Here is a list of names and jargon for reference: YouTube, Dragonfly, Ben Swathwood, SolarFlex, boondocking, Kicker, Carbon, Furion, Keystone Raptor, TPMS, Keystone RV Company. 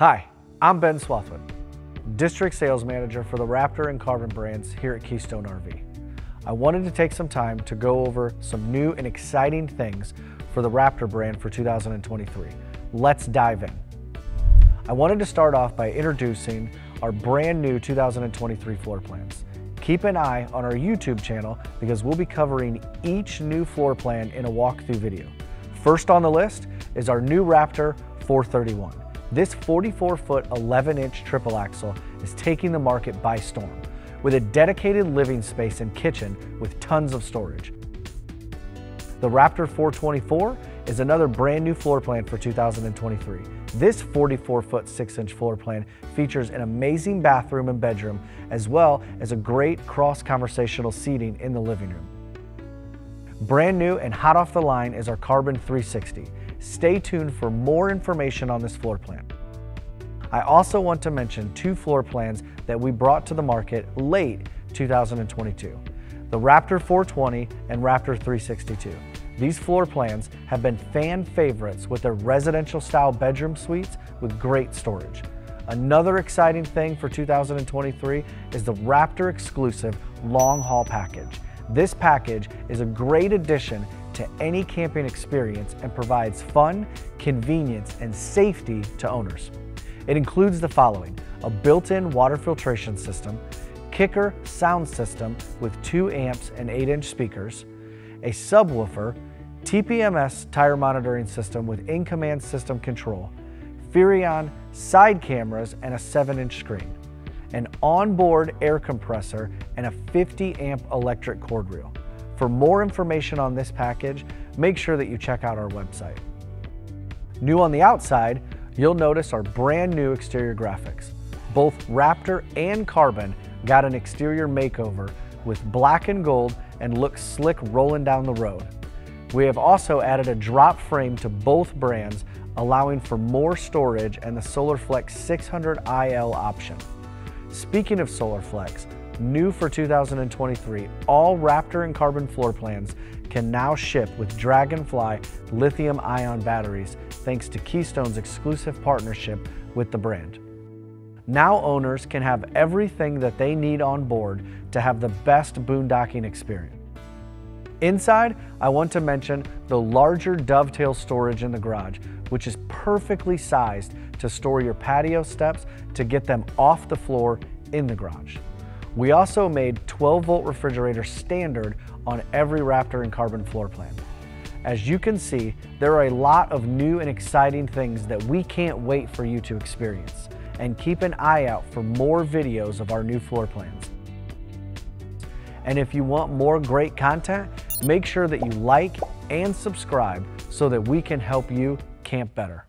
Hi, I'm Ben Swathwood, District Sales Manager for the Raptor and Carbon brands here at Keystone RV. I wanted to take some time to go over some new and exciting things for the Raptor brand for 2023. Let's dive in. I wanted to start off by introducing our brand new 2023 floor plans. Keep an eye on our YouTube channel because we'll be covering each new floor plan in a walkthrough video. First on the list is our new Raptor 431. This 44-foot, 11-inch triple axle is taking the market by storm, with a dedicated living space and kitchen with tons of storage. The Raptor 424 is another brand new floor plan for 2023. This 44-foot, 6-inch floor plan features an amazing bathroom and bedroom, as well as a great cross-conversational seating in the living room. Brand new and hot off the line is our Carbon 360. Stay tuned for more information on this floor plan. I also want to mention two floor plans that we brought to the market late 2022, the Raptor 420 and Raptor 362. These floor plans have been fan favorites with their residential style bedroom suites with great storage. Another exciting thing for 2023 is the Raptor exclusive Long Haul Package. This package is a great addition to any camping experience and provides fun, convenience, and safety to owners. It includes the following: a built-in water filtration system, Kicker sound system with 2 amps and 8-inch speakers, a subwoofer, TPMS tire monitoring system with in-command system control, Furion side cameras and a 7-inch screen, an onboard air compressor, and a 50-amp electric cord reel. For more information on this package, make sure that you check out our website. New on the outside, you'll notice our brand new exterior graphics. Both Raptor and Carbon got an exterior makeover with black and gold and looks slick rolling down the road. We have also added a drop frame to both brands, allowing for more storage and the SolarFlex 600 IL option. Speaking of SolarFlex, new for 2023, all Raptor and Carbon floor plans can now ship with Dragonfly lithium-ion batteries thanks to Keystone's exclusive partnership with the brand. Now owners can have everything that they need on board to have the best boondocking experience. Inside, I want to mention the larger dovetail storage in the garage, which is perfectly sized to store your patio steps to get them off the floor in the garage. We also made 12-volt refrigerators standard on every Raptor and Carbon floor plan. As you can see, there are a lot of new and exciting things that we can't wait for you to experience. And keep an eye out for more videos of our new floor plans. And if you want more great content, make sure that you like and subscribe so that we can help you camp better.